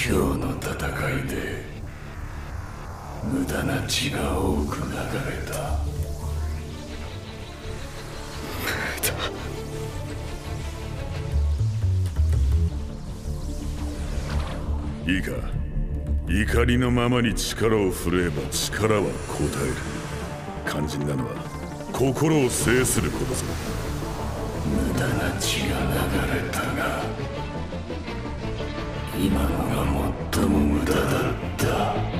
今日の戦いで無駄な血が多く流れた。いいか、怒りのままに力を振れば力は応える。肝心なのは心を制することさ。無駄な血が流れたが、今のが最も無駄だった。